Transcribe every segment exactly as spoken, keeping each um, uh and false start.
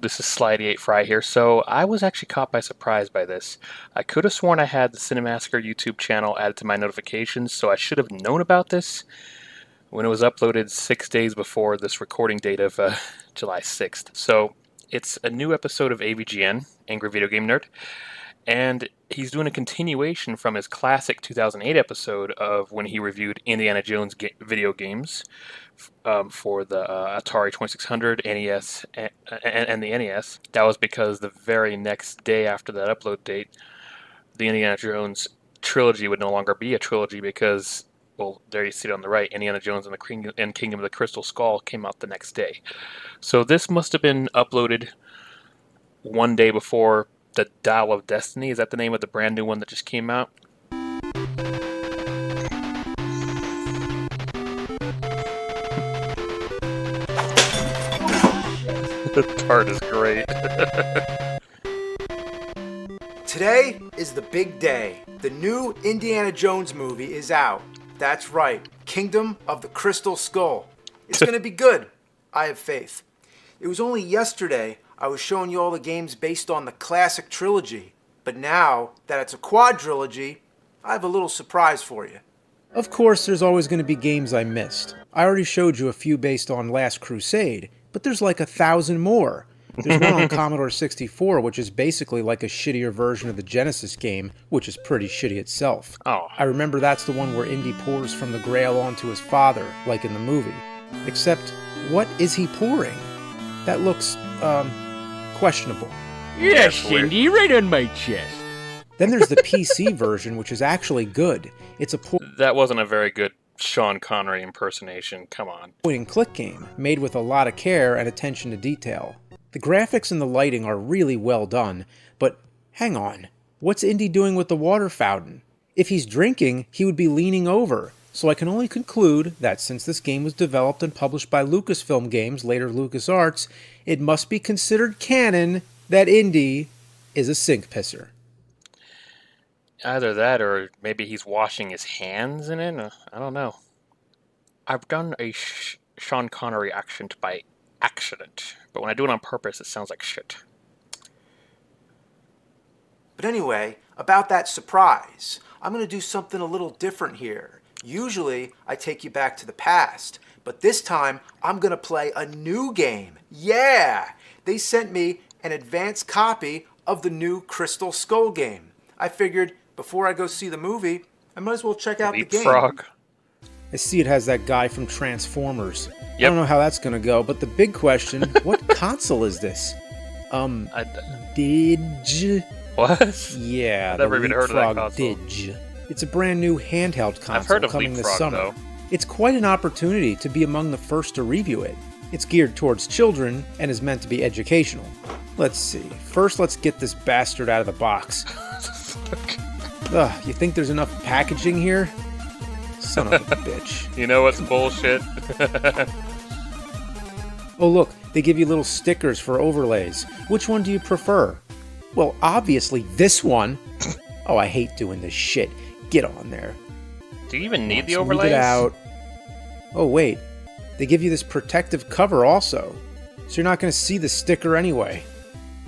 This is Sly eighty-eight Frye here. So I was actually caught by surprise by this. I could have sworn I had the Cinemassacre YouTube channel added to my notifications, so I should have known about this when it was uploaded six days before this recording date of uh, July sixth. So it's a new episode of A V G N, Angry Video Game Nerd, and he's doing a continuation from his classic two thousand eight episode of when he reviewed Indiana Jones ga video games um, for the uh, Atari twenty-six hundred, N E S, and, and, and the N E S. That was because the very next day after that upload date, the Indiana Jones trilogy would no longer be a trilogy because, well, there you see it on the right, Indiana Jones and the and Kingdom of the Crystal Skull came out the next day. So this must have been uploaded one day before the Dial of Destiny. Is that the name of the brand new one that just came out? The tart is great. Today is the big day. The new Indiana Jones movie is out. That's right, Kingdom of the Crystal Skull. It's going to be good. I have faith. It was only yesterday I was showing you all the games based on the classic trilogy, but now that it's a quadrilogy, I have a little surprise for you. Of course, there's always going to be games I missed. I already showed you a few based on Last Crusade, but there's like a thousand more. There's one on Commodore sixty-four, which is basically like a shittier version of the Genesis game, which is pretty shitty itself. Oh. I remember that's the one where Indy pours from the Grail onto his father, like in the movie. Except, what is he pouring? That looks, um... questionable. Yes, Indy, right on my chest. Then there's the P C version, which is actually good. It's a po that wasn't a very good Sean Connery impersonation. Come on. Point and click game made with a lot of care and attention to detail. The graphics and the lighting are really well done, but hang on. What's Indy doing with the water fountain? If he's drinking, he would be leaning over. So I can only conclude that since this game was developed and published by Lucasfilm Games, later LucasArts, it must be considered canon that Indy is a sink pisser. Either that or maybe he's washing his hands in it? I don't know. I've done a sh Sean Connery accent by accident, but when I do it on purpose, it sounds like shit. But anyway, about that surprise, I'm going to do something a little different here. Usually, I take you back to the past, but this time, I'm going to play a new game. Yeah! They sent me an advance copy of the new Crystal Skull game. I figured, before I go see the movie, I might as well check out the game. LeapFrog. I see it has that guy from Transformers. Yep. I don't know how that's going to go, but the big question, what console is this? Um, I, Didge? What? Yeah, I've never even heard of that console. Didge. It's a brand new handheld console I've heard of coming this summer. Though. It's quite an opportunity to be among the first to review it. It's geared towards children and is meant to be educational. Let's see. First, let's get this bastard out of the box. Ugh, you think there's enough packaging here? Son of a bitch. You know what's bullshit? Oh, look. They give you little stickers for overlays. Which one do you prefer? Well, obviously this one. Oh, I hate doing this shit. Get on there. Do you even need Let's the overlays? Move it out. Oh, wait. They give you this protective cover also. So you're not going to see the sticker anyway.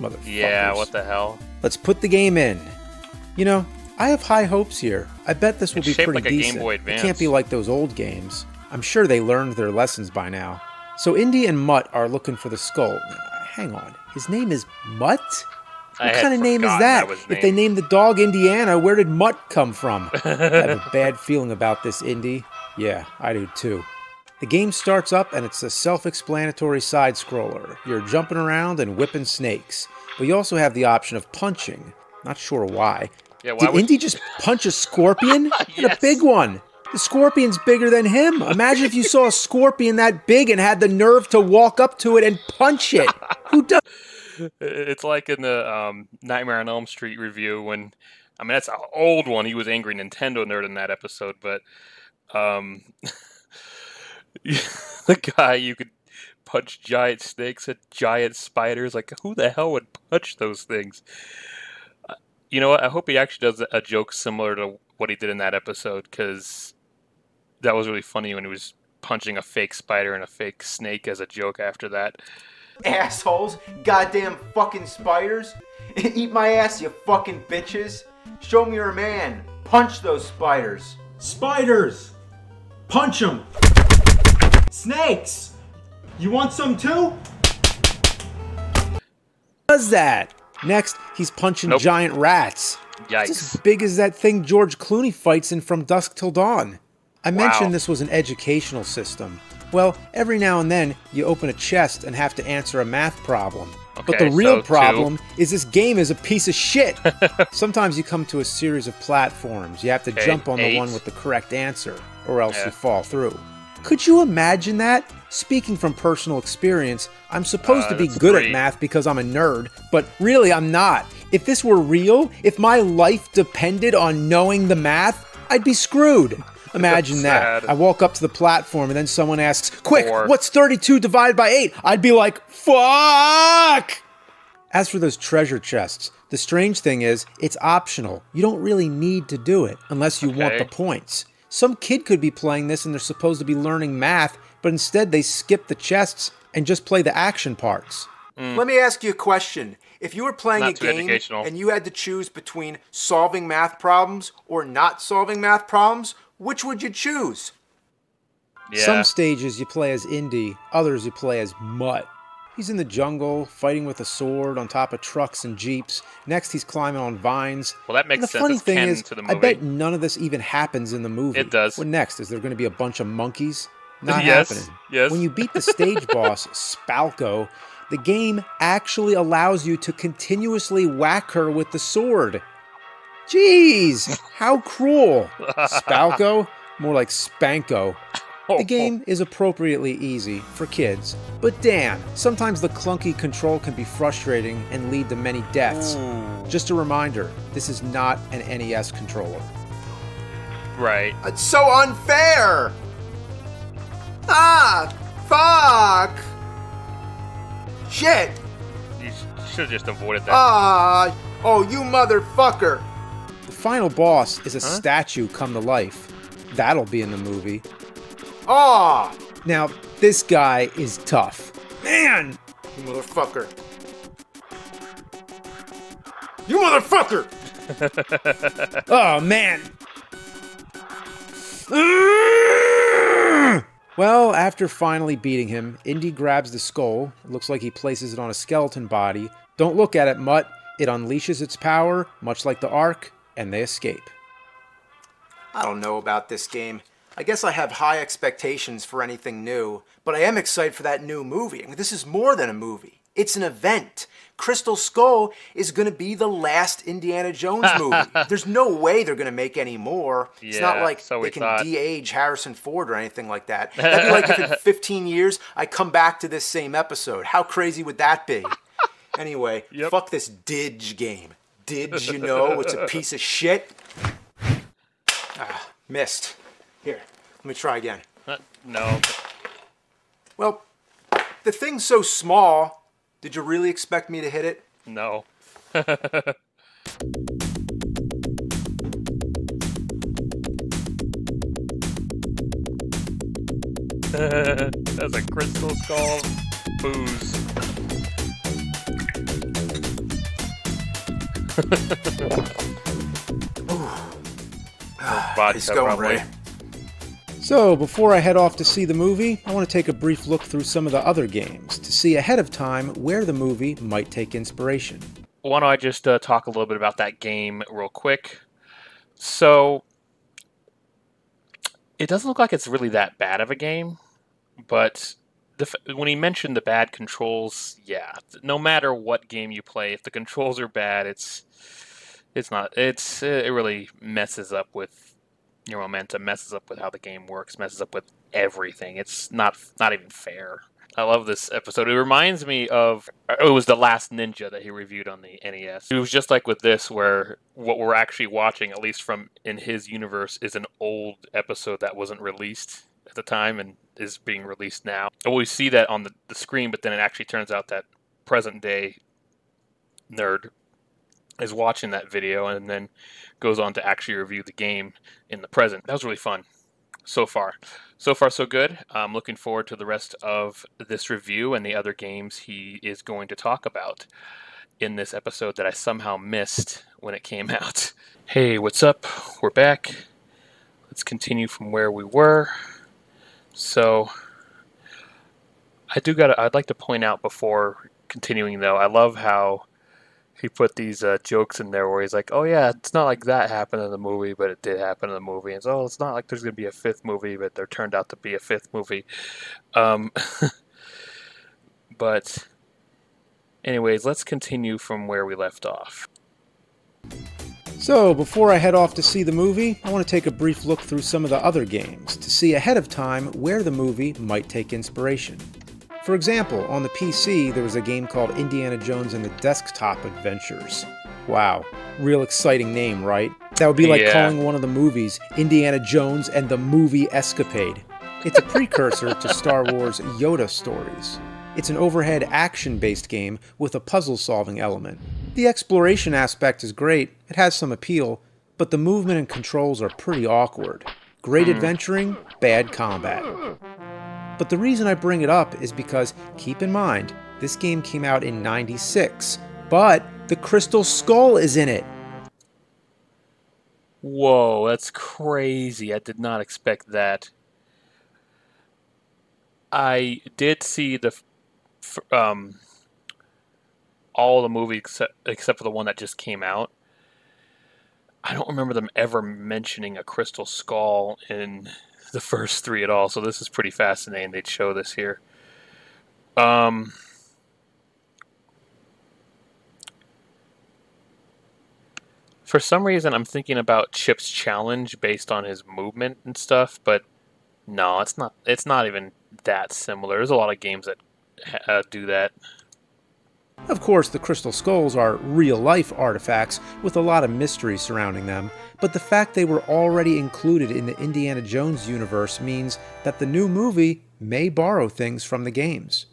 Motherfuckers. Yeah, what the hell? Let's put the game in. You know, I have high hopes here. I bet this will it's be pretty like decent. It's shaped like a Game Boy Advance. It can't be like those old games. I'm sure they learned their lessons by now. So Indy and Mutt are looking for the skull. Hang on. His name is Mutt? What kind of name is that? If they named the dog Indiana, where did Mutt come from? I have a bad feeling about this, Indy. Yeah, I do too. The game starts up and it's a self-explanatory side-scroller. You're jumping around and whipping snakes. But you also have the option of punching. Not sure why. Yeah, why did would... Indy just punch a scorpion? Yes. And a big one. The scorpion's bigger than him. Imagine if you saw a scorpion that big and had the nerve to walk up to it and punch it. Who does... It's like in the um, Nightmare on Elm Street review when, I mean, that's an old one. He was Angry Nintendo Nerd in that episode, but um, the guy, you could punch giant snakes at giant spiders. Like, who the hell would punch those things? Uh, you know what? I hope he actually does a joke similar to what he did in that episode, because that was really funny when he was punching a fake spider and a fake snake as a joke after that. Assholes, goddamn fucking spiders. Eat my ass, you fucking bitches. Show me your man. Punch those spiders. Spiders! Punch them! Snakes! You want some too? Does that? Next, he's punching nope. giant rats. Yikes. It's as big as that thing George Clooney fights in From Dusk Till Dawn. I wow. mentioned this was an educational system. Well, every now and then, you open a chest and have to answer a math problem. Okay, but the real so problem two. is this game is a piece of shit. Sometimes you come to a series of platforms. You have to okay, jump on eight. the one with the correct answer, or else yeah. you fall through. Could you imagine that? Speaking from personal experience, I'm supposed uh, to be good great. at math because I'm a nerd, but really I'm not. If this were real, if my life depended on knowing the math, I'd be screwed. Imagine that. Sad. I walk up to the platform and then someone asks, quick, Four. what's thirty-two divided by eight? I'd be like, fuck! As for those treasure chests, the strange thing is, it's optional. You don't really need to do it unless you okay. want the points. Some kid could be playing this and they're supposed to be learning math, but instead they skip the chests and just play the action parts. Mm. Let me ask you a question. If you were playing not a game and you had to choose between solving math problems or not solving math problems, which would you choose? Yeah. Some stages you play as Indy, others you play as Mutt. He's in the jungle, fighting with a sword on top of trucks and jeeps. Next, he's climbing on vines. Well, that makes sense. The funny thing is, I bet none of this even happens in the movie. It does. What next? Is there going to be a bunch of monkeys? Not yes. happening. Yes. When you beat the stage boss, Spalko, the game actually allows you to continuously whack her with the sword. Jeez, how cruel. Spalko? More like Spanko. The game is appropriately easy for kids, but damn, sometimes the clunky control can be frustrating and lead to many deaths. Ooh. Just a reminder, this is not an N E S controller. Right. It's so unfair! Ah, fuck! Shit! You should've just avoided that. Ah, uh, oh, you motherfucker! The final boss is a huh? statue come to life. That'll be in the movie. Ah! Now, this guy is tough. Man! You motherfucker. You motherfucker! Oh, man. Well, after finally beating him, Indy grabs the skull. It looks like he places it on a skeleton body. Don't look at it, Mutt. It unleashes its power, much like the Ark. And they escape. I don't know about this game. I guess I have high expectations for anything new, but I am excited for that new movie. I mean, this is more than a movie. It's an event. Crystal Skull is going to be the last Indiana Jones movie. There's no way they're going to make any more. Yeah, it's not like so they can thought. de-age Harrison Ford or anything like that. That'd be like if in fifteen years I come back to this same episode. How crazy would that be? Anyway, yep. fuck this Didge game. Did you know it's a piece of shit? Ah, missed. Here, let me try again. Uh, no. Well, the thing's so small, did you really expect me to hit it? No. That's a crystal skull booze. It's going right. So, before I head off to see the movie, I want to take a brief look through some of the other games to see ahead of time where the movie might take inspiration. Why don't I just uh, talk a little bit about that game real quick? So, it doesn't look like it's really that bad of a game, but the f when he mentioned the bad controls, yeah, no matter what game you play, if the controls are bad, it's it's not it's it really messes up with your momentum, messes up with how the game works, messes up with everything. It's not not even fair. I love this episode. It reminds me of it was the Last Ninja that he reviewed on the N E S. It was just like with this, where what we're actually watching, at least from in his universe, is an old episode that wasn't released at the time and is being released now. I always see that on the, the screen, but then it actually turns out that present day nerd is watching that video and then goes on to actually review the game in the present. That was really fun. so far. So far, so good. I'm looking forward to the rest of this review and the other games he is going to talk about in this episode that I somehow missed when it came out. Hey, what's up? We're back. Let's continue from where we were. So, I do gotta, I'd like to point out before continuing, though, I love how he put these uh, jokes in there where he's like, oh yeah, it's not like that happened in the movie, but it did happen in the movie. And so, oh, it's not like there's going to be a fifth movie, but there turned out to be a fifth movie. Um, but anyways, let's continue from where we left off. So before I head off to see the movie, I want to take a brief look through some of the other games to see ahead of time where the movie might take inspiration. For example, on the P C, there was a game called Indiana Jones and the Desktop Adventures. Wow, real exciting name, right? That would be like yeah. calling one of the movies Indiana Jones and the Movie Escapade. It's a precursor to Star Wars Yoda Stories. It's an overhead action-based game with a puzzle-solving element. The exploration aspect is great, it has some appeal, but the movement and controls are pretty awkward. Great adventuring, bad combat. But the reason I bring it up is because, keep in mind, this game came out in ninety-six, but the Crystal Skull is in it. Whoa, that's crazy. I did not expect that. I did see the um, all the movies except, except for the one that just came out. I don't remember them ever mentioning a Crystal Skull in the first three at all, so this is pretty fascinating. They'd show this here. Um, for some reason, I'm thinking about Chip's Challenge based on his movement and stuff, but no, it's not. It's not even that similar. There's a lot of games that uh, do that. Of course, the Crystal Skulls are real-life artifacts with a lot of mystery surrounding them, but the fact they were already included in the Indiana Jones universe means that the new movie may borrow things from the games.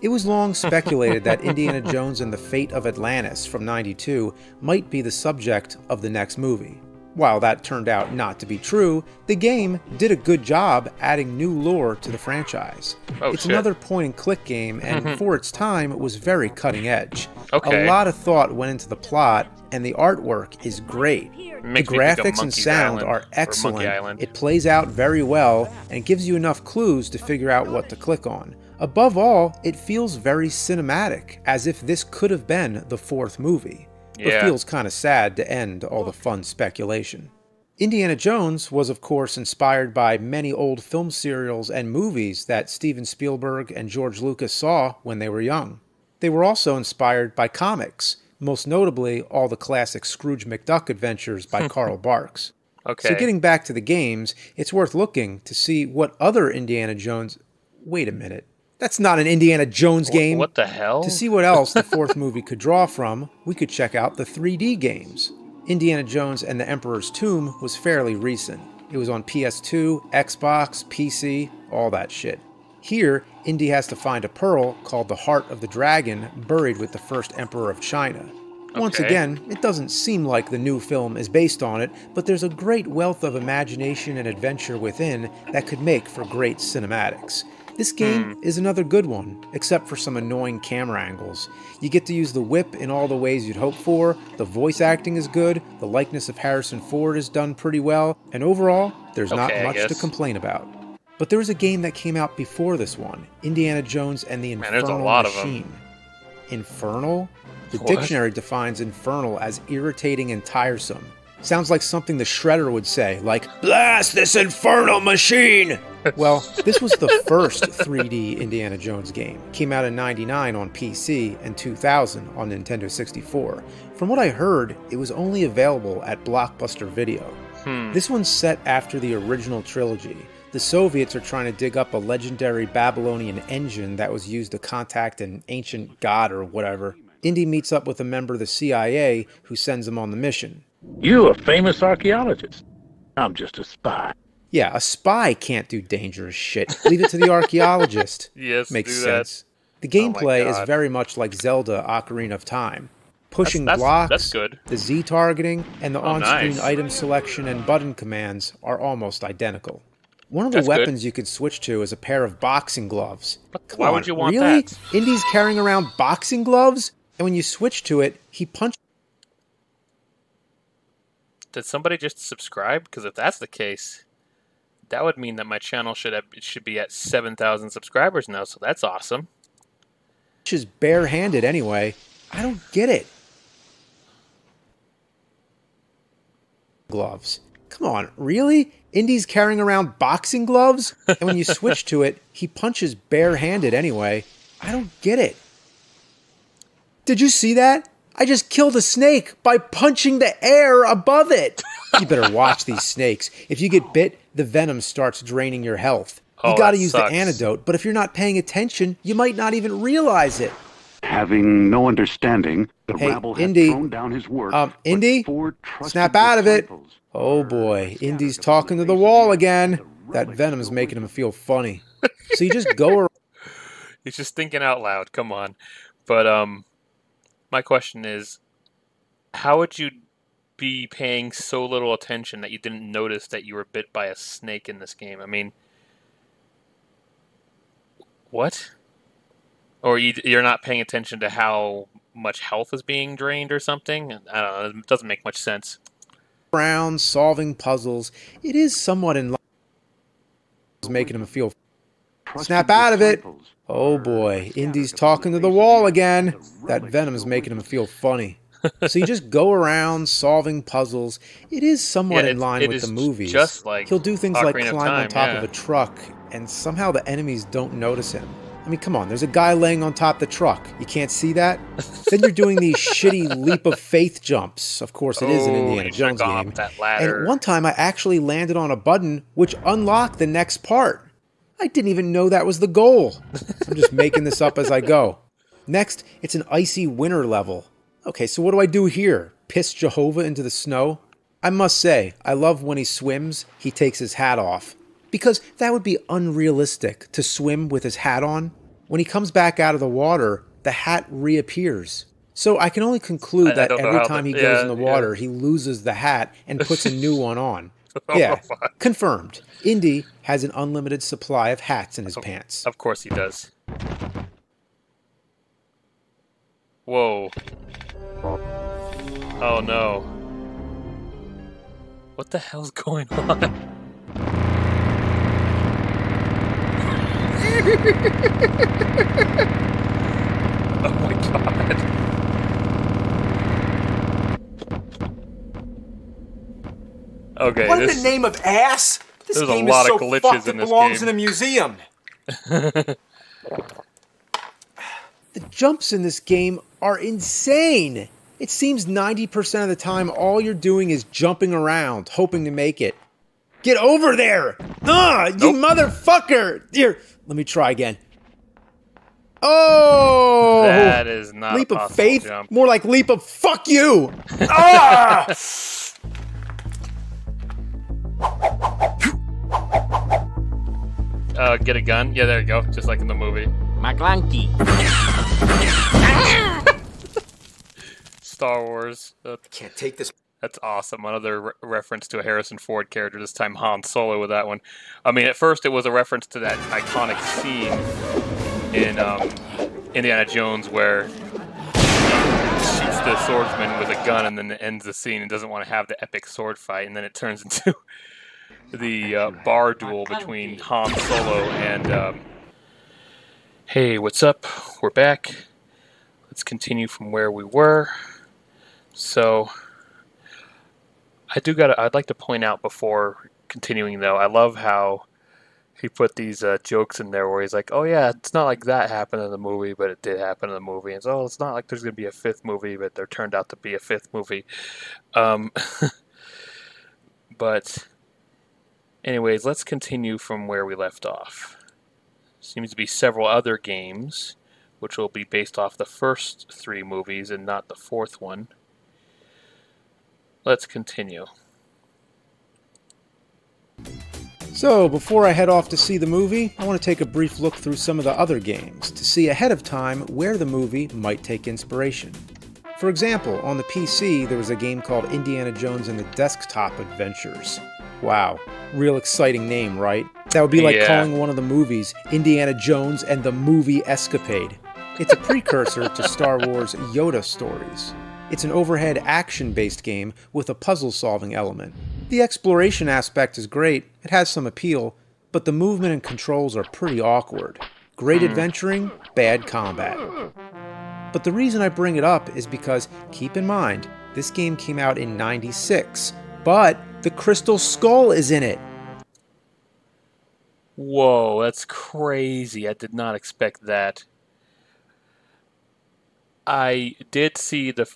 It was long speculated that Indiana Jones and the Fate of Atlantis from ninety-two might be the subject of the next movie. While that turned out not to be true, the game did a good job adding new lore to the franchise. Oh, it's shit. Another point-and-click game, and mm-hmm. for its time, it was very cutting-edge. Okay. A lot of thought went into the plot, and the artwork is great. The graphics and sound Island, are excellent. It plays out very well, and gives you enough clues to figure out what to click on. Above all, it feels very cinematic, as if this could have been the fourth movie. But yeah. feels kind of sad to end all the fun speculation. Indiana Jones was, of course, inspired by many old film serials and movies that Steven Spielberg and George Lucas saw when they were young. They were also inspired by comics, most notably all the classic Scrooge McDuck adventures by Carl Barks. Okay. So getting back to the games, it's worth looking to see what other Indiana Jones... Wait a minute. That's not an Indiana Jones game. What the hell? To see what else the fourth movie could draw from, we could check out the three D games. Indiana Jones and the Emperor's Tomb was fairly recent. It was on P S two, Xbox, P C, all that shit. Here, Indy has to find a pearl called the Heart of the Dragon buried with the first Emperor of China. Once okay. again, it doesn't seem like the new film is based on it, but there's a great wealth of imagination and adventure within that could make for great cinematics. This game mm. is another good one, except for some annoying camera angles. You get to use the whip in all the ways you'd hope for, the voice acting is good, the likeness of Harrison Ford is done pretty well, and overall, there's okay, not much to complain about. But there was a game that came out before this one, Indiana Jones and the Infernal Man, there's a lot Machine. Of them. Infernal? The what? Dictionary defines infernal as irritating and tiresome. Sounds like something the Shredder would say, like, blast this infernal machine! Well, this was the first three D Indiana Jones game. Came out in ninety-nine on P C and two thousand on Nintendo sixty-four. From what I heard, it was only available at Blockbuster Video. Hmm. This one's set after the original trilogy. The Soviets are trying to dig up a legendary Babylonian engine that was used to contact an ancient god or whatever. Indy meets up with a member of the C I A who sends him on the mission. You're a famous archaeologist. I'm just a spy. Yeah, a spy can't do dangerous shit. Leave it to the archaeologist. Yes, makes do sense. That. The gameplay oh is very much like Zelda Ocarina of Time. Pushing that's, that's, blocks, that's good. The Z-targeting, and the oh, on-screen nice. Item selection and button commands are almost identical. One of the That's weapons good. you could switch to is a pair of boxing gloves. But why on, would you want really? that? Indy's carrying around boxing gloves, and when you switch to it, he punches. Did somebody just subscribe? Because if that's the case, that would mean that my channel should have, it should be at seven thousand subscribers now, so that's awesome. Which is barehanded anyway. I don't get it. Gloves. Come on, really? Indy's carrying around boxing gloves? And when you switch to it, he punches barehanded anyway. I don't get it. Did you see that? I just killed a snake by punching the air above it. You better watch these snakes. If you get bit, the venom starts draining your health. You oh, gotta use sucks. the antidote, but if you're not paying attention, you might not even realize it. Having no understanding, the hey, rabble had Indy. thrown down his work. Um, Indy, snap out of it. Oh boy, Indy's talking to the wall again. That venom's making him feel funny. So you just go around. He's just thinking out loud, come on. But um, my question is, how would you be paying so little attention that you didn't notice that you were bit by a snake in this game? I mean, what? Or you, you're not paying attention to how much health is being drained or something? I don't know, it doesn't make much sense. Around solving puzzles, it is somewhat in line. Making him feel snap out of it. Oh boy, Indy's talking to the wall again. That venom's making him feel funny. So you just go around solving puzzles. It is somewhat yeah, it, in line with the movies. Just like he'll do things Ocarina like climb time, on top yeah. of a truck, and somehow the enemies don't notice him. I mean, come on, there's a guy laying on top of the truck. You can't see that? Then you're doing these shitty leap of faith jumps. Of course, it oh, is an Indiana Jones game. That ladder. And at one time, I actually landed on a button which unlocked the next part. I didn't even know that was the goal. I'm just making this up as I go. Next, it's an icy winter level. Okay, so what do I do here? Piss Jehovah into the snow? I must say, I love when he swims, he takes his hat off. Because that would be unrealistic to swim with his hat on. When he comes back out of the water, the hat reappears. So I can only conclude I, that I every time the, he goes yeah, in the water, yeah. he loses the hat and puts a new one on. Yeah, confirmed. Indy has an unlimited supply of hats in his oh, pants. Of course he does. Whoa. Oh no. What the hell's going on? Oh my god. Okay. What this, in the name of ass? This there's game a lot is so of glitches fucked, in it this belongs game. in a museum. The jumps in this game are insane. It seems ninety percent of the time all you're doing is jumping around, hoping to make it. Get over there! Ah, nope. You motherfucker! Here, let me try again. Oh! That is not leap of faith. Jump. More like leap of fuck you! Ah! Uh, get a gun. Yeah, there you go. Just like in the movie. McClunky. Star Wars. I can't take this. That's awesome. Another re reference to a Harrison Ford character, this time Han Solo with that one. I mean, at first it was a reference to that iconic scene in um, Indiana Jones where he shoots the swordsman with a gun and then ends the scene and doesn't want to have the epic sword fight. And then it turns into the uh, bar duel between Han Solo and... Um, hey, what's up? We're back. Let's continue from where we were. So... I do gotta, I'd like to point out before continuing though, I love how he put these uh, jokes in there where he's like, oh yeah, it's not like that happened in the movie, but it did happen in the movie. And so, oh, it's not like there's gonna be a fifth movie, but there turned out to be a fifth movie. Um, but anyways, let's continue from where we left off. Seems to be several other games, which will be based off the first three movies and not the fourth one. Let's continue. So, before I head off to see the movie, I want to take a brief look through some of the other games to see ahead of time where the movie might take inspiration. For example, on the P C, there was a game called Indiana Jones and the Desktop Adventures. Wow, real exciting name, right? That would be like yeah. calling one of the movies Indiana Jones and the Movie Escapade. It's a precursor to Star Wars Yoda Stories. It's an overhead action-based game with a puzzle-solving element. The exploration aspect is great, it has some appeal, but the movement and controls are pretty awkward. Great adventuring, bad combat. But the reason I bring it up is because, keep in mind, this game came out in ninety-six, but the Crystal Skull is in it. Whoa, that's crazy. I did not expect that. I did see the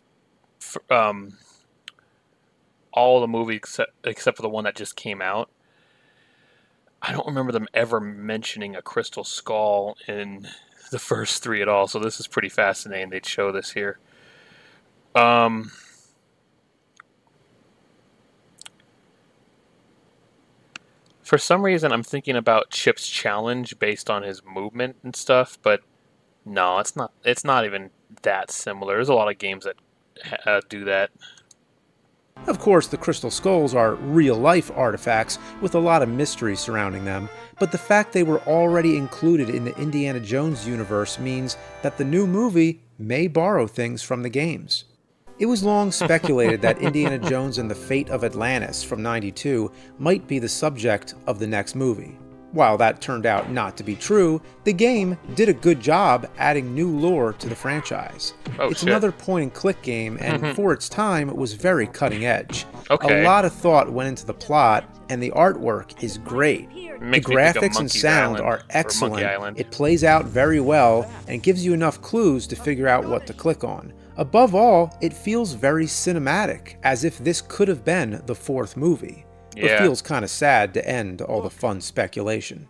um, all the movies except, except for the one that just came out. I don't remember them ever mentioning a Crystal Skull in the first three at all, so this is pretty fascinating. They'd show this here. Um, for some reason, I'm thinking about Chip's Challenge based on his movement and stuff, but no, it's not. It's not even that similar. There's a lot of games that uh, do that. Of course, the Crystal Skulls are real-life artifacts with a lot of mystery surrounding them, but the fact they were already included in the Indiana Jones universe means that the new movie may borrow things from the games. It was long speculated that Indiana Jones and the Fate of Atlantis from ninety-two might be the subject of the next movie. While that turned out not to be true, the game did a good job adding new lore to the franchise. Oh, it's shit. Another point-and-click game, and mm-hmm. for its time, it was very cutting-edge. Okay. A lot of thought went into the plot, and the artwork is great. The graphics and sound Island, are excellent. It plays out very well, and gives you enough clues to figure out what to click on. Above all, it feels very cinematic, as if this could have been the fourth movie. But yeah. feels kind of sad to end all the fun speculation.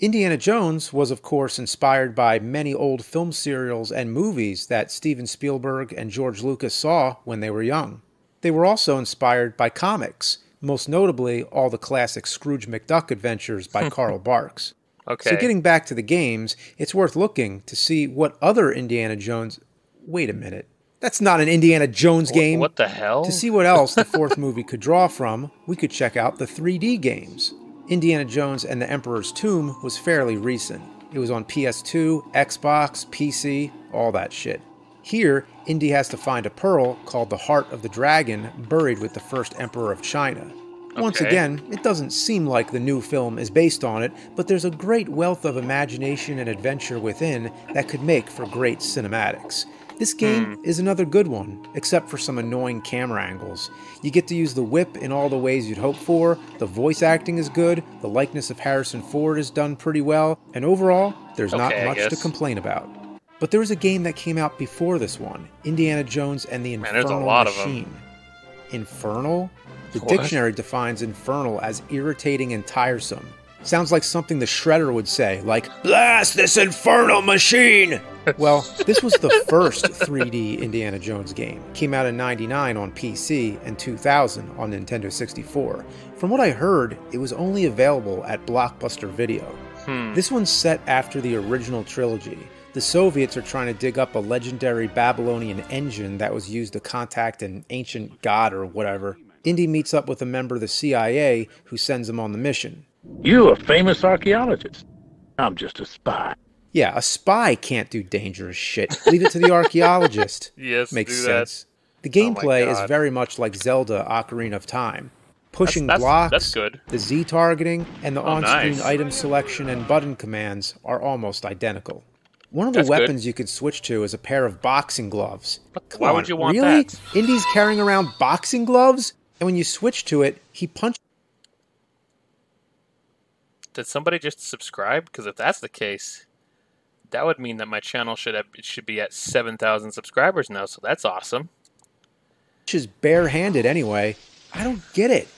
Indiana Jones was, of course, inspired by many old film serials and movies that Steven Spielberg and George Lucas saw when they were young. They were also inspired by comics, most notably all the classic Scrooge McDuck adventures by Carl Barks. Okay. So getting back to the games, it's worth looking to see what other Indiana Jones... Wait a minute. That's not an Indiana Jones game. What the hell? To see what else the fourth movie could draw from, we could check out the three D games. Indiana Jones and the Emperor's Tomb was fairly recent. It was on P S two, Xbox, P C, all that shit. Here, Indy has to find a pearl called the Heart of the Dragon buried with the first Emperor of China. Okay. Once again, it doesn't seem like the new film is based on it, but there's a great wealth of imagination and adventure within that could make for great cinematics. This game is another good one, except for some annoying camera angles. You get to use the whip in all the ways you'd hope for, the voice acting is good, the likeness of Harrison Ford is done pretty well, and overall, there's not much to complain about. But there was a game that came out before this one, Indiana Jones and the Infernal Machine. Infernal? The dictionary defines infernal as irritating and tiresome. Sounds like something the Shredder would say, like, "Blast this infernal machine!" Well, this was the first three D Indiana Jones game. Came out in ninety-nine on P C and two thousand on Nintendo sixty-four. From what I heard, it was only available at Blockbuster Video. Hmm. This one's set after the original trilogy. The Soviets are trying to dig up a legendary Babylonian engine that was used to contact an ancient god or whatever. Indy meets up with a member of the C I A who sends him on the mission. "You're a famous archaeologist. I'm just a spy." Yeah, a spy can't do dangerous shit. Leave it to the archaeologist. Yes, makes sense. The gameplay is very much like Zelda Ocarina of Time. Pushing that's, that's, blocks, that's good. The Z-targeting, and the oh, on-screen nice. item selection and button commands are almost identical. One of the that's weapons good. you could switch to is a pair of boxing gloves. But why on, would you want really? that? Really? Indy's carrying around boxing gloves? And when you switch to it, he punches... Did somebody just subscribe? Because if that's the case, that would mean that my channel should have, it should be at seven thousand subscribers now, so that's awesome. Which is barehanded anyway. I don't get it.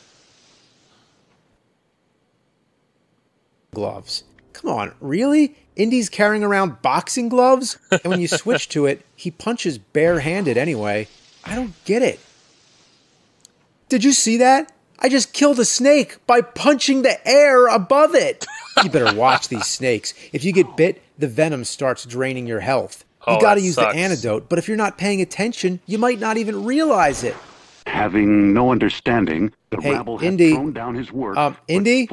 Gloves. Come on, really? Indy's carrying around boxing gloves? And when you switch to it, he punches barehanded anyway. I don't get it. Did you see that? I just killed a snake by punching the air above it. You better watch these snakes. If you get bit, the venom starts draining your health. You oh, gotta use sucks. the antidote, but if you're not paying attention, you might not even realize it. having no understanding, the hey, rabble had Indy. thrown down his work. Um, Indy,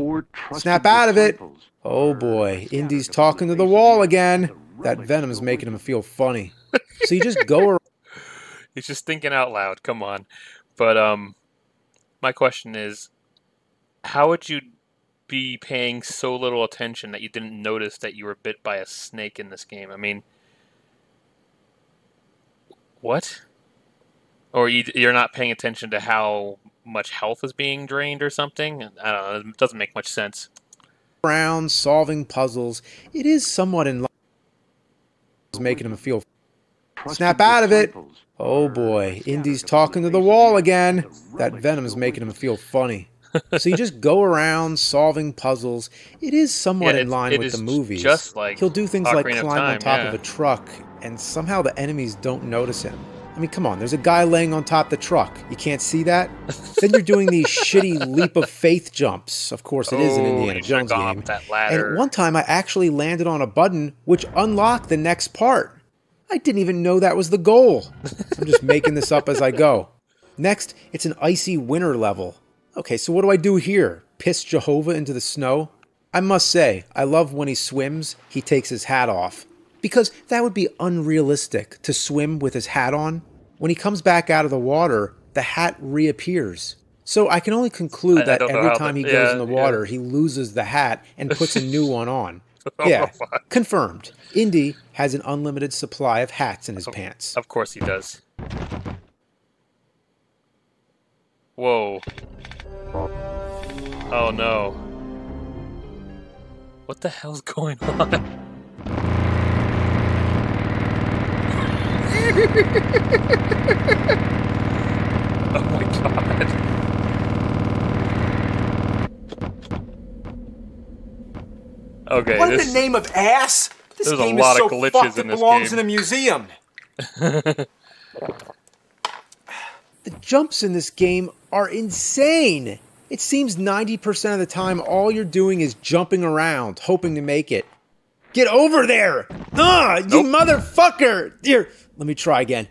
snap out of it. Oh boy, Indy's talking to the wall again. That venom's making him feel funny. So you just go around. He's just thinking out loud. Come on. But um, my question is, how would you be paying so little attention that you didn't notice that you were bit by a snake in this game? I mean, what? Or you, you're not paying attention to how much health is being drained or something? I don't know. It doesn't make much sense. Around solving puzzles, it is somewhat in line. Making him feel snap out of it. Oh boy, Indy's talking to the wall again. That venom's making him feel funny. So you just go around solving puzzles. It is somewhat yeah, in line with the movies. Just like he'll do things Ocarina like climb time, on top yeah. of a truck, and somehow the enemies don't notice him. I mean, come on, there's a guy laying on top of the truck. You can't see that? Then you're doing these shitty leap of faith jumps. Of course, it oh, is an Indiana Jones game. That ladder. And one time I actually landed on a button which unlocked the next part. I didn't even know that was the goal. I'm just making this up as I go. Next, it's an icy winter level. Okay, so what do I do here? Piss Jehovah into the snow? I must say, I love when he swims, he takes his hat off. Because that would be unrealistic to swim with his hat on. When he comes back out of the water, the hat reappears. So I can only conclude I, that I every time the, he yeah, goes in the water, yeah. he loses the hat and puts a new one on. Yeah, confirmed. Indy has an unlimited supply of hats in his of, pants. Of course he does. Whoa. Oh no. What the hell's going on? Oh my god. Okay. What this, in the name of ass? This there's game a lot is so of glitches fucked, in it this belongs game. in a museum. The jumps in this game are insane. It seems ninety percent of the time all you're doing is jumping around, hoping to make it. Get over there! Ah, you nope. motherfucker! Here, let me try again.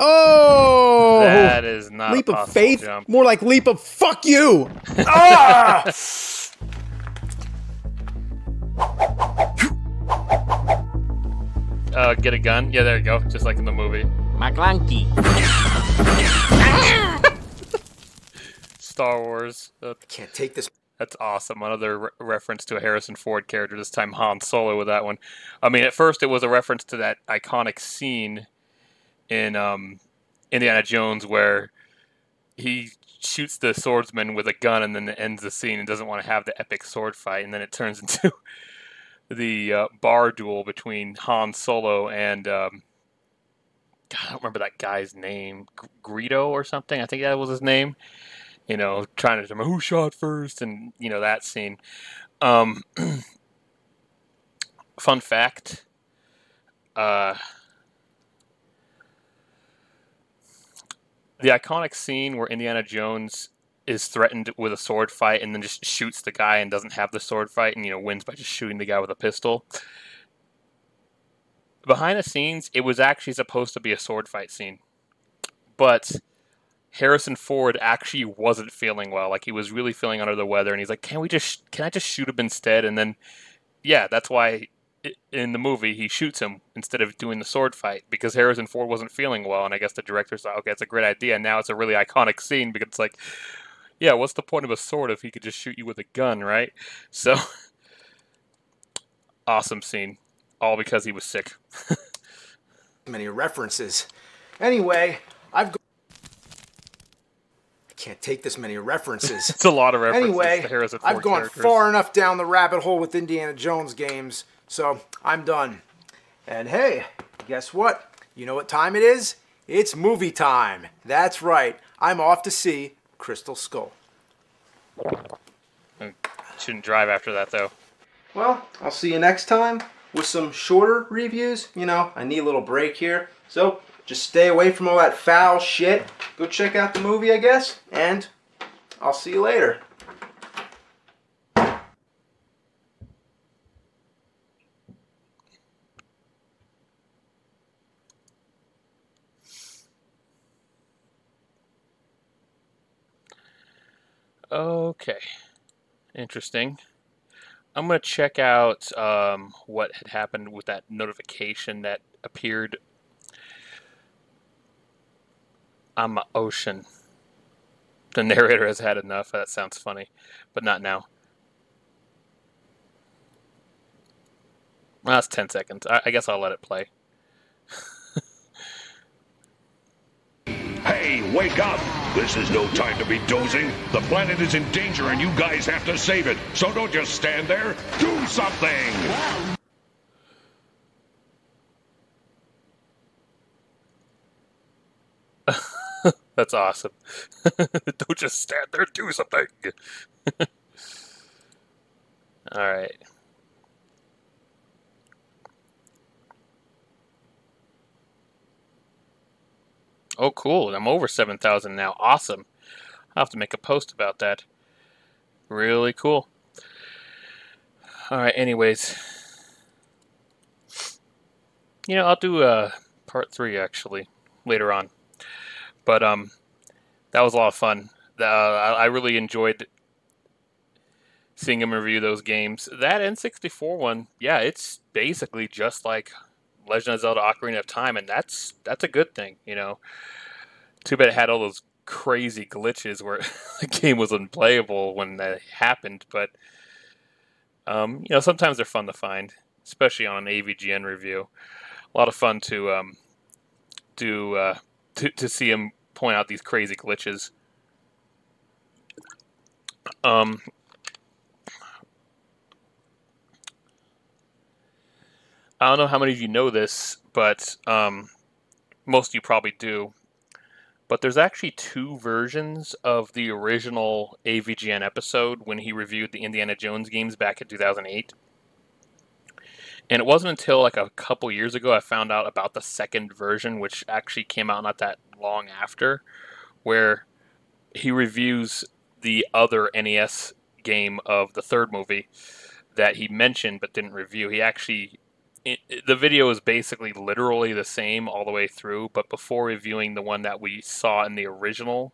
Oh! That is not leap a of faith. Jump. More like leap of fuck you! Ah! Uh, get a gun? Yeah, there you go. Just like in the movie. McClunky. Star Wars. Uh, Can't take this. That's awesome. Another re reference to a Harrison Ford character, this time Han Solo with that one. I mean, at first it was a reference to that iconic scene in um, Indiana Jones where he shoots the swordsman with a gun and then ends the scene and doesn't want to have the epic sword fight. And then it turns into the uh, bar duel between Han Solo and... Um, God, I don't remember that guy's name. Greedo or something? I think that was his name. You know, trying to determine who shot first and, you know, that scene. Um, fun fact. Uh, the iconic scene where Indiana Jones is threatened with a sword fight and then just shoots the guy and doesn't have the sword fight and, you know, wins by just shooting the guy with a pistol. Behind the scenes, it was actually supposed to be a sword fight scene. But... Harrison Ford actually wasn't feeling well. Like, he was really feeling under the weather, and he's like, can we just, can I just shoot him instead? And then, yeah, that's why in the movie he shoots him instead of doing the sword fight, because Harrison Ford wasn't feeling well, and I guess the director's like, okay, it's a great idea, and now it's a really iconic scene, because it's like, yeah, what's the point of a sword if he could just shoot you with a gun, right? So, awesome scene. All because he was sick. Many references. Anyway, I've got... Can't take this many references. It's a lot of references. Anyway, to I've gone characters. far enough down the rabbit hole with Indiana Jones games, so I'm done. And hey, guess what? You know what time it is? It's movie time. That's right. I'm off to see Crystal Skull. I shouldn't drive after that, though. Well, I'll see you next time with some shorter reviews. You know, I need a little break here, so... Just stay away from all that foul shit. Go check out the movie, I guess, and I'll see you later. Okay, interesting. I'm going to check out um, what had happened with that notification that appeared on my ocean. The narrator has had enough. That sounds funny, but not now. Well, that's ten seconds. I, I guess I'll let it play. Hey, wake up! This is no time to be dozing. The planet is in danger and you guys have to save it. So don't just stand there. Do something! That's awesome. Don't just stand there. Do something! Alright. Oh, cool. I'm over seven thousand now. Awesome. I'll have to make a post about that. Really cool. Alright, anyways. You know, I'll do uh, part three, actually, later on. But um, that was a lot of fun. Uh, I really enjoyed seeing him review those games. That N sixty-four one, yeah, it's basically just like Legend of Zelda Ocarina of Time, and that's that's a good thing, you know. Too bad it had all those crazy glitches where the game was unplayable when that happened, but um, you know, sometimes they're fun to find, especially on an A V G N review. A lot of fun to um, do uh, to, to see him point out these crazy glitches. Um, I don't know how many of you know this, but um, most of you probably do. But there's actually two versions of the original A V G N episode when he reviewed the Indiana Jones games back in two thousand eight. And it wasn't until like a couple years ago I found out about the second version, which actually came out not that long after, where he reviews the other N E S game of the third movie that he mentioned but didn't review. He actually... It, the video is basically literally the same all the way through, but before reviewing the one that we saw in the original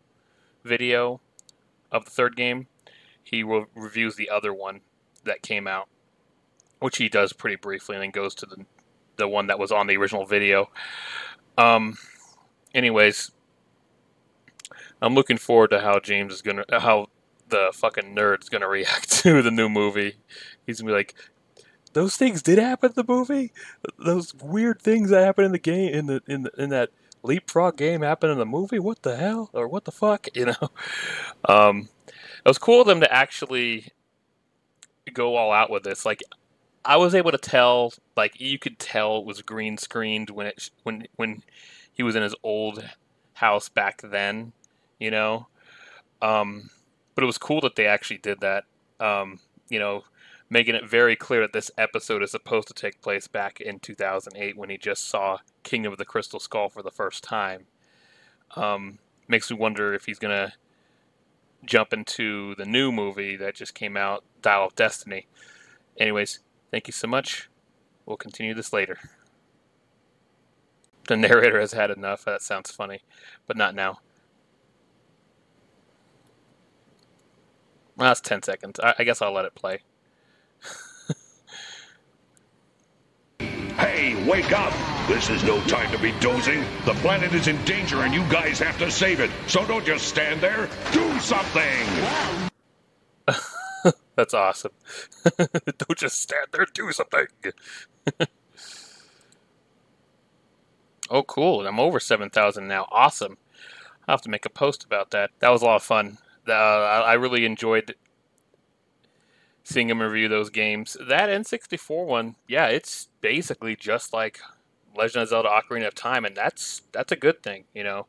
video of the third game, he re reviews the other one that came out, which he does pretty briefly, and then goes to the the one that was on the original video. Um, anyways, I'm looking forward to how James is gonna, how the fucking nerd's gonna react to the new movie. He's gonna be like, those things did happen in the movie. Those weird things that happened in the game, in the in the, in that LeapFrog game, happened in the movie. What the hell, or what the fuck, you know? Um, it was cool of them to actually go all out with this. Like, I was able to tell. Like, you could tell it was green screened when it when when he was in his old house back then, you know. Um, but it was cool that they actually did that. Um, you know, making it very clear that this episode is supposed to take place back in two thousand eight when he just saw Kingdom of the Crystal Skull for the first time. Um, makes me wonder if he's going to jump into the new movie that just came out, Dial of Destiny. Anyways, thank you so much. We'll continue this later. The narrator has had enough. That sounds funny, but not now. Well, that's ten seconds. I, I guess I'll let it play. Hey, wake up! This is no time to be dozing. The planet is in danger and you guys have to save it. So don't just stand there. Do something! That's awesome. Don't just stand there. Do something! Oh, cool. I'm over seven thousand now. Awesome. I'll have to make a post about that. That was a lot of fun. Uh, I really enjoyed seeing him review those games. That N sixty-four one, yeah, it's basically just like Legend of Zelda Ocarina of Time, and that's that's a good thing, you know.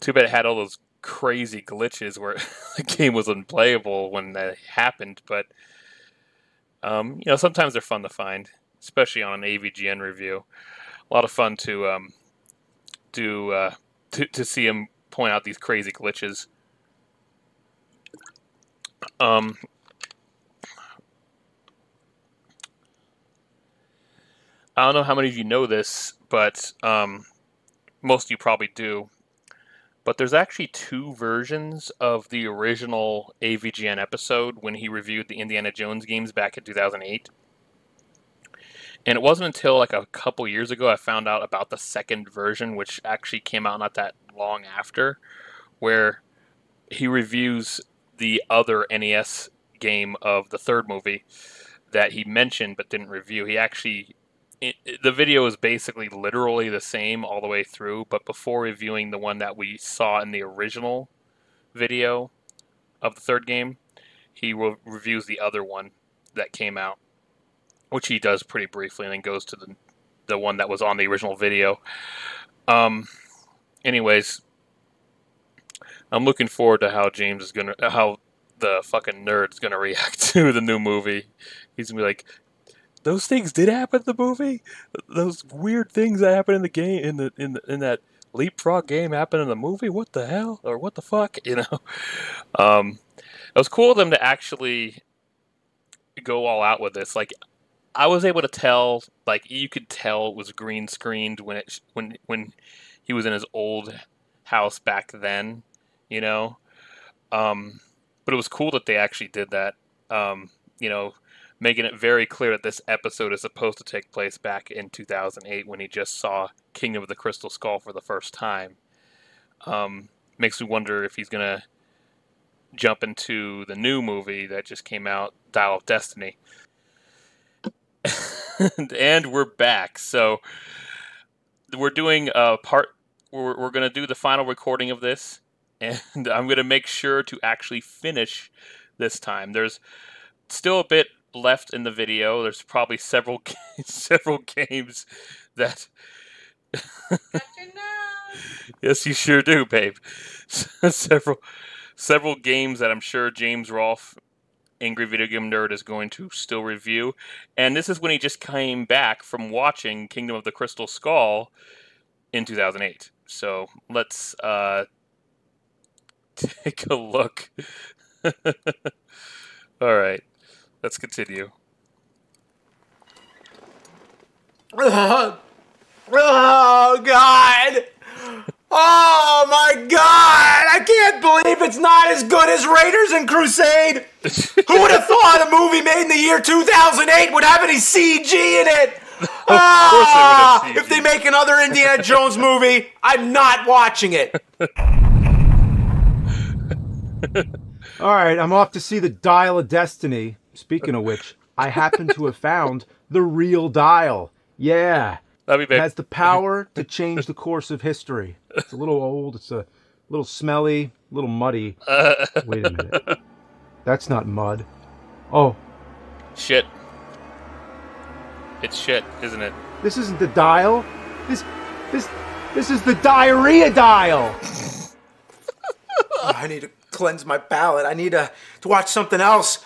Too bad it had all those crazy glitches where the game was unplayable when that happened, but um, you know, sometimes they're fun to find, especially on an A V G N review. A lot of fun to um, do uh, to, to see him point out these crazy glitches. Um... I don't know how many of you know this, but um, most of you probably do. But there's actually two versions of the original A V G N episode when he reviewed the Indiana Jones games back in two thousand eight. And it wasn't until like a couple years ago I found out about the second version, which actually came out not that long after, where he reviews the other N E S game of the third movie that he mentioned but didn't review. He actually, it, the video is basically literally the same all the way through, but before reviewing the one that we saw in the original video of the third game, he re- reviews the other one that came out, which he does pretty briefly, and then goes to the the one that was on the original video. Um, anyways, I'm looking forward to how James is gonna, how the fucking nerd's gonna react to the new movie. He's gonna be like, "Those things did happen in the movie. Those weird things that happened in the game, in the in the, in that LeapFrog game, happened in the movie. What the hell? Or what the fuck? You know?" Um, it was cool of them to actually go all out with this, like. I was able to tell, like, you could tell it was green screened when it when when he was in his old house back then, you know. Um, but it was cool that they actually did that, um, you know, making it very clear that this episode is supposed to take place back in two thousand eight when he just saw Kingdom of the Crystal Skull for the first time. Um, makes me wonder if he's gonna jump into the new movie that just came out, Dial of Destiny. And we're back. So we're doing a part. We're, we're going to do the final recording of this, and I'm going to make sure to actually finish this time. There's still a bit left in the video. There's probably several games, several games that. Yes, you sure do, babe. several several games that I'm sure James Rolfe, Angry Video Game Nerd, is going to still review. And this is when he just came back from watching Kingdom of the Crystal Skull in two thousand eight. So let's uh, take a look. Alright, let's continue. Oh, oh God! Oh my God! I can't believe it's not as good as Raiders and Crusade! Who would have thought a movie made in the year two thousand eight would have any C G in it? Ah, of course it would have C G. If they make another Indiana Jones movie, I'm not watching it. Alright, I'm off to see the Dial of Destiny. Speaking of which, I happen to have found the real dial. Yeah. It has the power to change the course of history. It's a little old, it's a little smelly, a little muddy. Uh, Wait a minute. That's not mud. Oh. Shit. It's shit, isn't it? This isn't the dial. This this this is the diarrhea dial. Oh, I need to cleanse my palate. I need to, to watch something else.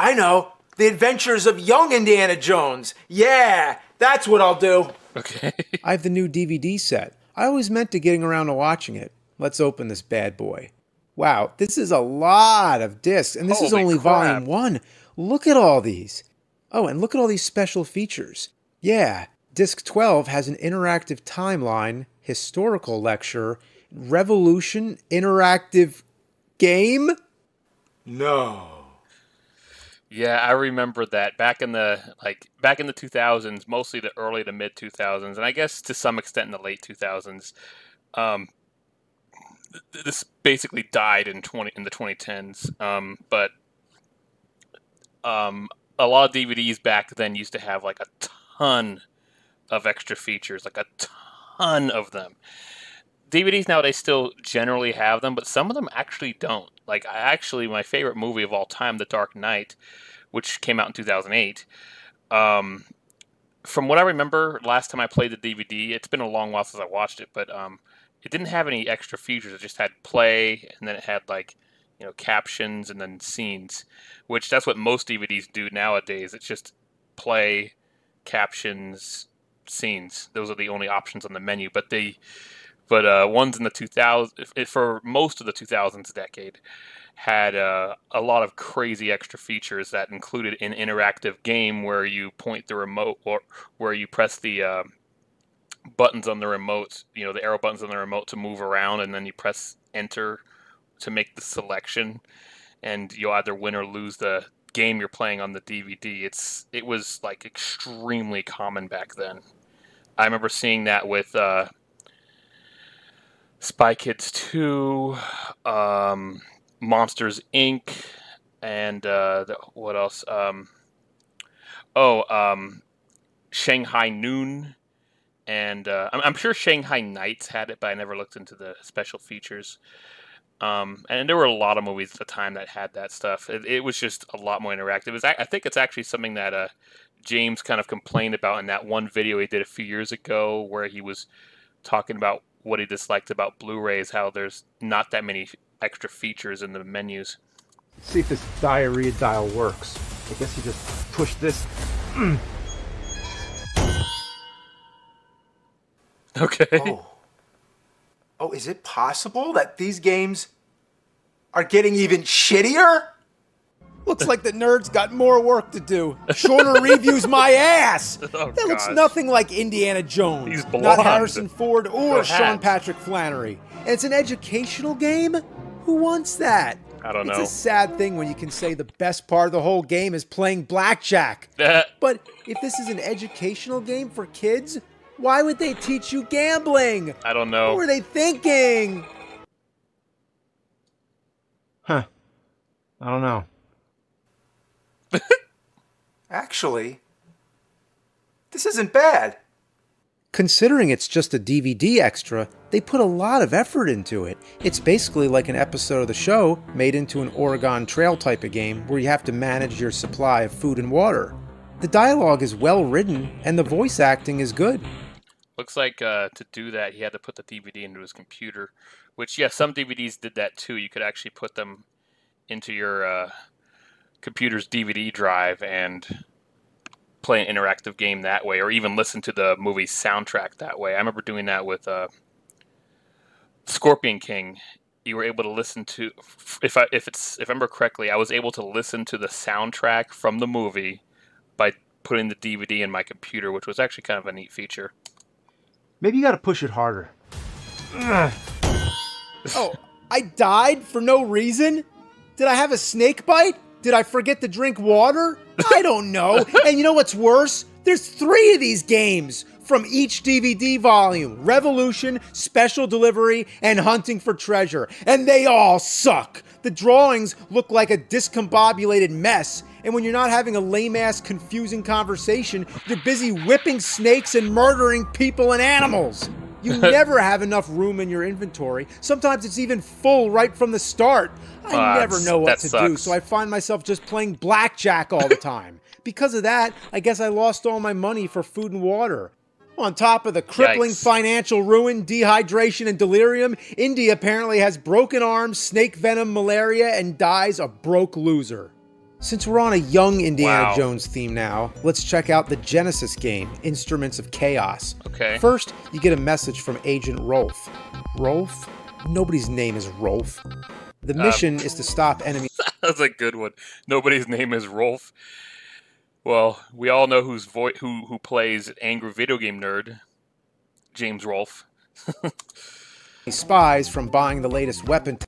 I know. The Adventures of Young Indiana Jones. Yeah, that's what I'll do. Okay. I have the new D V D set. I always meant to getting around to watching it. Let's open this bad boy. Wow, this is a lot of discs, and this Holy is only crap. volume one. Look at all these. Oh, and look at all these special features. Yeah, disc twelve has an interactive timeline, historical lecture, revolution, interactive game? No. Yeah, I remember that back in the like back in the two thousands, mostly the early to mid two thousands, and I guess to some extent in the late two thousands. Um, th this basically died in twenty in the twenty tens. Um, but um, a lot of D V Ds back then used to have like a ton of extra features, like a ton of them. D V Ds nowadays still generally have them, but some of them actually don't. Like, I actually, my favorite movie of all time, The Dark Knight, which came out in two thousand eight, um, from what I remember last time I played the D V D, it's been a long while since I watched it, but um, it didn't have any extra features. It just had play, and then it had, like, you know, captions, and then scenes, which that's what most D V Ds do nowadays. It's just play, captions, scenes. Those are the only options on the menu, but they... But uh, ones in the two thousands, for most of the two thousands decade, had uh, a lot of crazy extra features that included an interactive game where you point the remote or where you press the uh, buttons on the remote, you know, the arrow buttons on the remote to move around, and then you press enter to make the selection, and you'll either win or lose the game you're playing on the D V D. It's it was like extremely common back then. I remember seeing that with uh, Spy Kids two, um, Monsters Incorporated, and uh, the, what else? Um, oh, um, Shanghai Noon, and uh, I'm, I'm sure Shanghai Nights had it, but I never looked into the special features. Um, and there were a lot of movies at the time that had that stuff. It, it was just a lot more interactive. It was, I think it's actually something that uh, James kind of complained about in that one video he did a few years ago where he was talking about what he disliked about Blu-rays, how there's not that many extra features in the menus. Let's see if this diarrhea dial works. I guess you just push this. Mm. Okay. Oh. Oh, is it possible that these games are getting even shittier? Looks like the nerds got more work to do. Shorter reviews, my ass! Oh, that gosh. Looks nothing like Indiana Jones. He's blonde. Not Harrison Ford or Sean Patrick Flannery. And it's an educational game? Who wants that? I don't know. It's a sad thing when you can say the best part of the whole game is playing blackjack. But if this is an educational game for kids, why would they teach you gambling? I don't know. What were they thinking? Huh. I don't know. Actually, this isn't bad. Considering it's just a D V D extra, they put a lot of effort into it. It's basically like an episode of the show made into an Oregon Trail type of game where you have to manage your supply of food and water. The dialogue is well written, and the voice acting is good. Looks like uh, to do that, he had to put the D V D into his computer, which, yeah, some D V Ds did that too. You could actually put them into your uh, computer's D V D drive and play an interactive game that way, or even listen to the movie soundtrack that way. I remember doing that with uh, Scorpion King. You were able to listen to, if I, if it's, if I remember correctly, I was able to listen to the soundtrack from the movie by putting the D V D in my computer, which was actually kind of a neat feature. Maybe you gotta push it harder. Ugh. Oh, I died for no reason? Did I have a snake bite? Did I forget to drink water? I don't know. And you know what's worse? There's three of these games from each D V D volume. Revolution, Special Delivery, and Hunting for Treasure. And they all suck. The drawings look like a discombobulated mess. And when you're not having a lame-ass, confusing conversation, you're busy whipping snakes and murdering people and animals. You never have enough room in your inventory. Sometimes it's even full right from the start. I uh, never know what to sucks. do, so I find myself just playing blackjack all the time. Because of that, I guess I lost all my money for food and water. On top of the crippling Yikes. financial ruin, dehydration, and delirium, India apparently has broken arms, snake venom, malaria, and dies a broke loser. Since we're on a young Indiana wow. Jones theme now, let's check out the Genesis game, Instruments of Chaos. Okay. First, you get a message from Agent Rolfe. Rolfe? Nobody's name is Rolfe. The mission um, is to stop enemies. That's a good one. Nobody's name is Rolfe. Well, we all know who's vo who who plays Angry Video Game Nerd, James Rolfe. Spies from buying the latest weapon.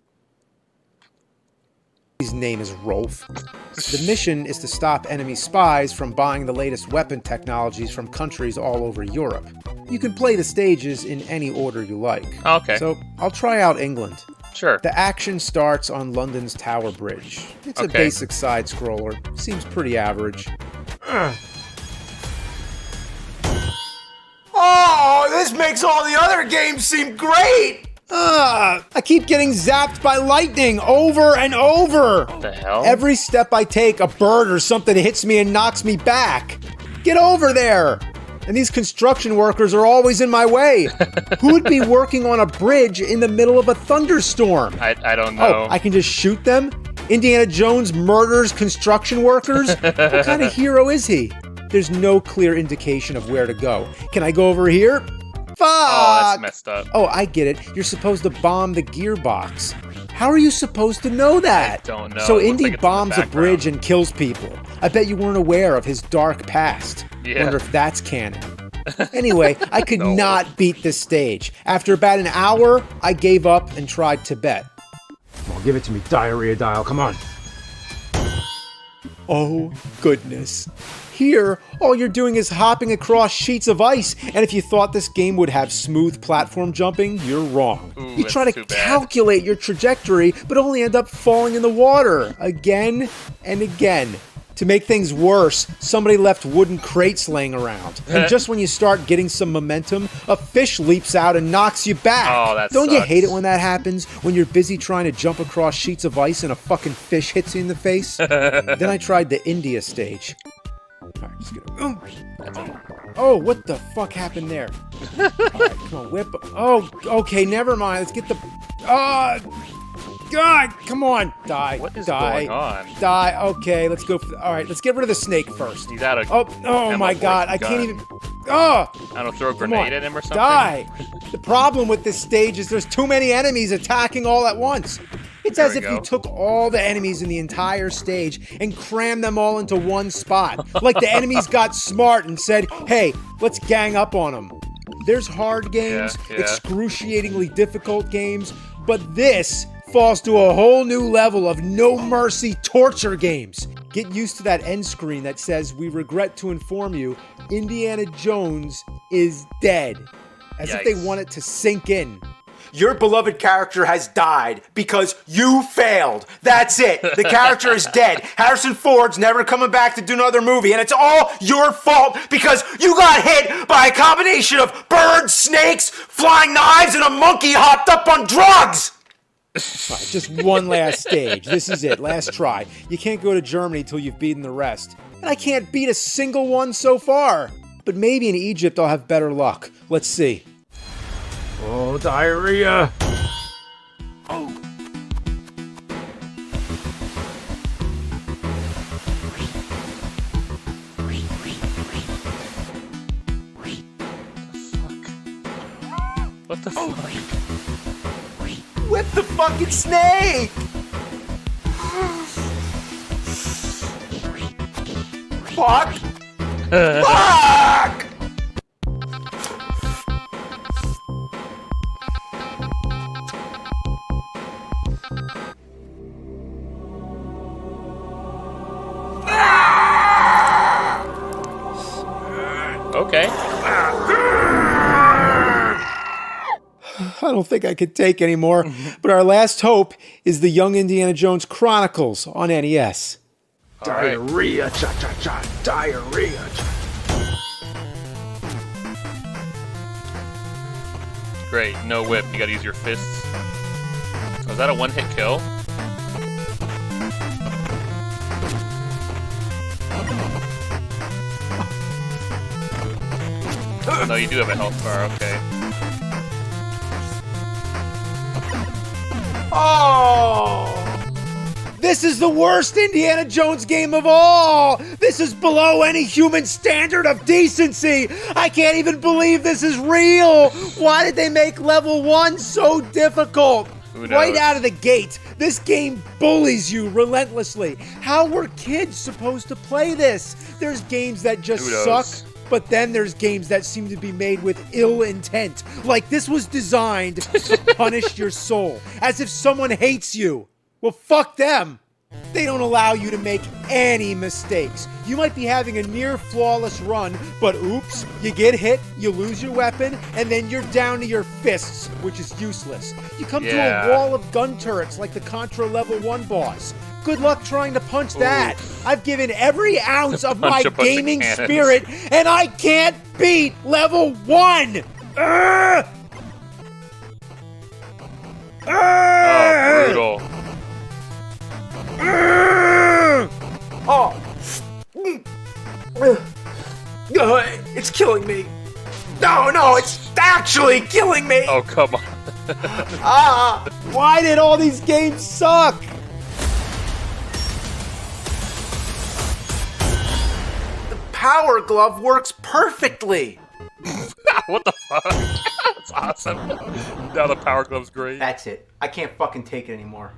His name is Rolfe. The mission is to stop enemy spies from buying the latest weapon technologies from countries all over Europe. You can play the stages in any order you like. Okay. So I'll try out England. Sure. The action starts on London's Tower Bridge. It's okay. a basic side-scroller. Seems pretty average. Ugh. Oh, this makes all the other games seem great! Ugh, I keep getting zapped by lightning over and over. What the hell? Every step I take, a bird or something hits me and knocks me back. Get over there. And these construction workers are always in my way. Who would be working on a bridge in the middle of a thunderstorm? I, I don't know. Oh, I can just shoot them? Indiana Jones murders construction workers? What kind of hero is he? There's no clear indication of where to go. Can I go over here? Fuck! Oh, that's messed up. Oh, I get it. You're supposed to bomb the gearbox. How are you supposed to know that? I don't know. So Indy like bombs in a bridge and kills people. I bet you weren't aware of his dark past. Yeah. Wonder if that's canon. Anyway, I could no. not beat this stage. After about an hour, I gave up and tried Tibet. Oh, give it to me, Diarrhea Dial, come on. Oh, goodness. Here, all you're doing is hopping across sheets of ice, and if you thought this game would have smooth platform jumping, you're wrong. Ooh, you try to calculate bad. your trajectory, but only end up falling in the water again and again. To make things worse, somebody left wooden crates laying around. And just when you start getting some momentum, a fish leaps out and knocks you back. Oh, that Don't sucks. you hate it when that happens? When you're busy trying to jump across sheets of ice and a fucking fish hits you in the face? Then I tried the India stage. Alright, just gonna... Oh, what the fuck happened there? Alright, come on, whip... Oh, okay, never mind. Let's get the... Ah! Oh. God, come on, die, what is die, going on? die. Okay, let's go. For, all right, let's get rid of the snake first. He's out of. Oh, oh my God, I gun. can't even. Oh! I don't throw a grenade at him or something. Die. The problem with this stage is there's too many enemies attacking all at once. It's there as if go. you took all the enemies in the entire stage and crammed them all into one spot. Like the enemies got smart and said, "Hey, let's gang up on them." There's hard games, yeah, yeah. excruciatingly difficult games, but this. Falls to a whole new level of no mercy torture games. Get used to that end screen that says, "We regret to inform you, Indiana Jones is dead." As Yikes. if they want it to sink in. Your beloved character has died because you failed. That's it. The character is dead. Harrison Ford's never coming back to do another movie, and it's all your fault because you got hit by a combination of birds, snakes, flying knives, and a monkey hopped up on drugs. All right, just one last stage. This is it. Last try. You can't go to Germany till you've beaten the rest. And I can't beat a single one so far. But maybe in Egypt I'll have better luck. Let's see. Oh, diarrhea. Oh. What the fuck? What the oh. fuck? Whip the fucking snake! Fuck! Fuck! I don't think I could take anymore, but our last hope is the Young Indiana Jones Chronicles on N E S. All diarrhea, right. cha cha cha, diarrhea. Cha. Great, no whip. You gotta use your fists. Oh, is that a one-hit kill? No, you do have a health bar. Okay. Oh! This is the worst Indiana Jones game of all! This is below any human standard of decency! I can't even believe this is real! Why did they make level one so difficult? Right out of the gate, this game bullies you relentlessly. How were kids supposed to play this? There's games that just suck. But then there's games that seem to be made with ill intent. Like this was designed to punish your soul. As if someone hates you. Well, fuck them. They don't allow you to make any mistakes. You might be having a near flawless run, but oops, you get hit, you lose your weapon, and then you're down to your fists, which is useless. You come yeah. to a wall of gun turrets like the Contra level one boss. Good luck trying to punch Ooh. that. I've given every ounce of my gaming spirit, and I can't beat level one. Urgh! Urgh! Oh, brutal. Urgh! Oh, it's killing me. No, no, it's actually killing me. Oh, come on. Ah, why did all these games suck? Power glove works perfectly. What the fuck? That's awesome. Now the power glove's great. That's it. I can't fucking take it anymore.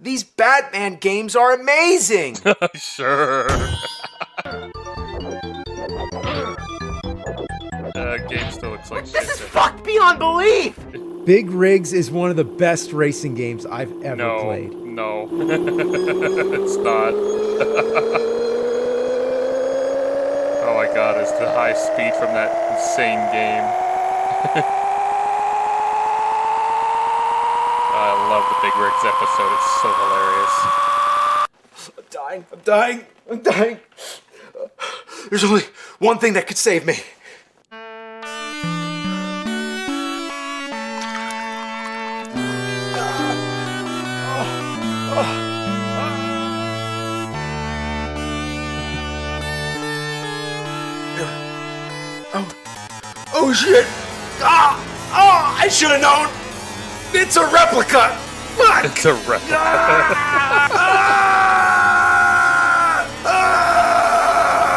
These Batman games are amazing. Sure. game still looks like shit. This is fucked beyond belief! Big Rigs is one of the best racing games I've ever no, played. No, no. It's not. Oh my god, it's the high speed from that insane game. I love the Big Rigs episode, it's so hilarious. I'm dying, I'm dying, I'm dying. There's only one thing that could save me. Oh, oh shit! Ah, oh, I should have known. It's a replica. Fuck. It's a replica. Ah, ah.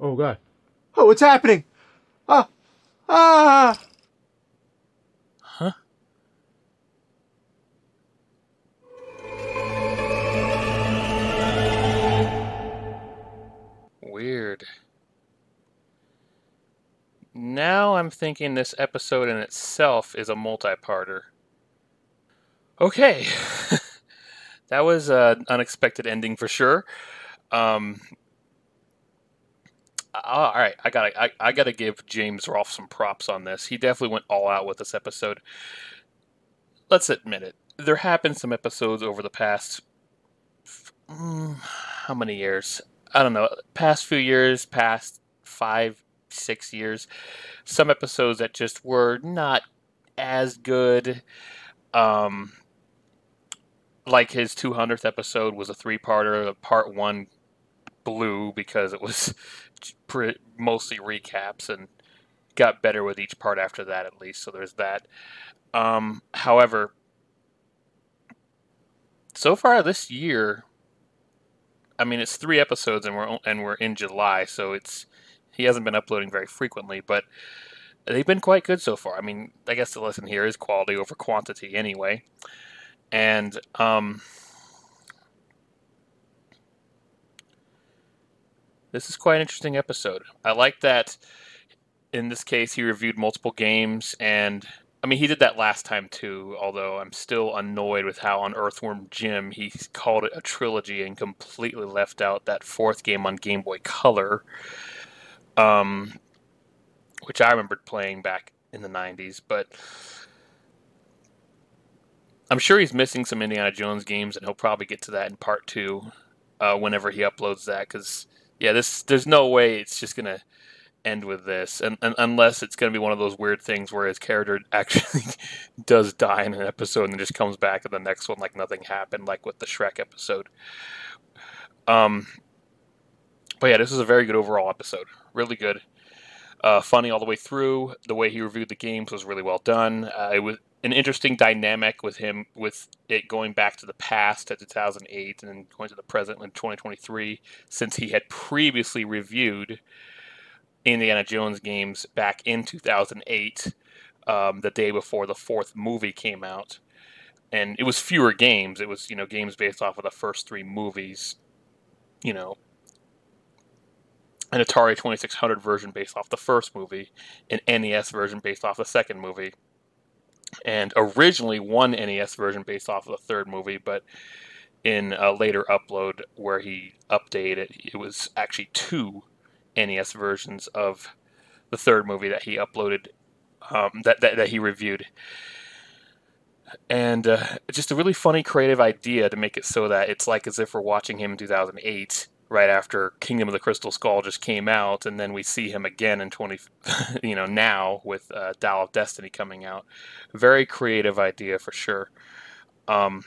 Oh god! Oh, what's happening? Ah, ah! Huh? Weird. Now I'm thinking this episode in itself is a multi-parter. Okay, that was an unexpected ending for sure. Um. Uh, all right, I gotta, I, I gotta give James Rolfe some props on this. He definitely went all out with this episode. Let's admit it. There have been some episodes over the past, mm, how many years? I don't know. Past few years, past five, six years. Some episodes that just were not as good. Um, like his two hundredth episode was a three-parter. Part one blew because it was mostly recaps and got better with each part after that, at least, so there's that. Um, however, so far this year, I mean, it's three episodes and we're and we're in July, so it's he hasn't been uploading very frequently, but they've been quite good so far. I mean, I guess the lesson here is quality over quantity anyway. And um this is quite an interesting episode. I like that in this case he reviewed multiple games, and I mean he did that last time too, although I'm still annoyed with how on Earthworm Jim he called it a trilogy and completely left out that fourth game on Game Boy Color, um, which I remembered playing back in the nineties, but I'm sure he's missing some Indiana Jones games, and he'll probably get to that in part two uh, whenever he uploads that, because yeah, this there's no way it's just gonna end with this, and, and unless it's gonna be one of those weird things where his character actually does die in an episode and then just comes back in the next one like nothing happened, like with the Shrek episode. Um, but yeah, this is a very good overall episode, really good, uh, funny all the way through. The way he reviewed the games was really well done. Uh, it was an interesting dynamic with him, with it going back to the past at two thousand eight and then going to the present in twenty twenty-three, since he had previously reviewed Indiana Jones games back in two thousand eight, um, the day before the fourth movie came out. And it was fewer games. It was, you know, games based off of the first three movies, you know, an Atari twenty-six hundred version based off the first movie, an N E S version based off the second movie, and originally one N E S version based off of the third movie, but in a later upload where he updated, it was actually two N E S versions of the third movie that he uploaded, um, that, that, that he reviewed. And uh, just a really funny, creative idea to make it so that it's like as if we're watching him in two thousand eight, right after Kingdom of the Crystal Skull just came out, and then we see him again in twenty, you know, now with uh, Dial of Destiny coming out. Very creative idea for sure. Um,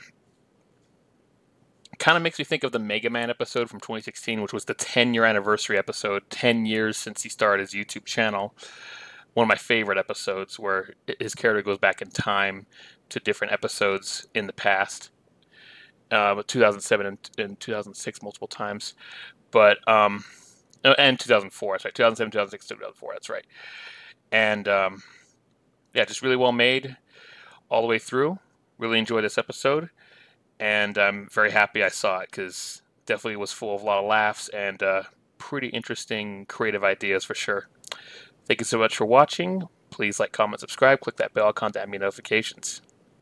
kind of makes me think of the Mega Man episode from twenty sixteen, which was the ten-year anniversary episode, ten years since he started his YouTube channel. One of my favorite episodes, where his character goes back in time to different episodes in the past. Uh, two thousand seven and, and two thousand six multiple times, but um, and two thousand four. That's right, two thousand seven, two thousand six, two thousand four. That's right. And um, yeah, just really well made all the way through. really enjoy this episode, and I'm very happy I saw it, because definitely was full of a lot of laughs and uh, pretty interesting creative ideas for sure. Thank you so much for watching. Please like, comment, subscribe, click that bell icon to add me notifications.